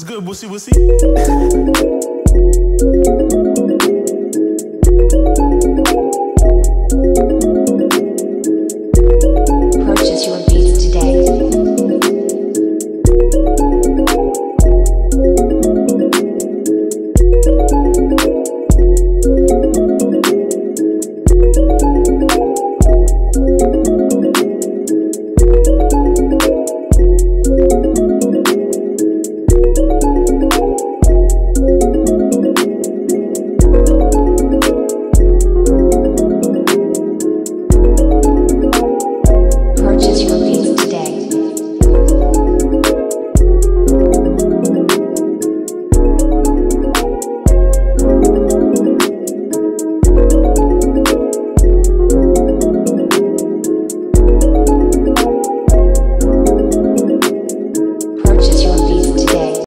That's good, wussy wussy.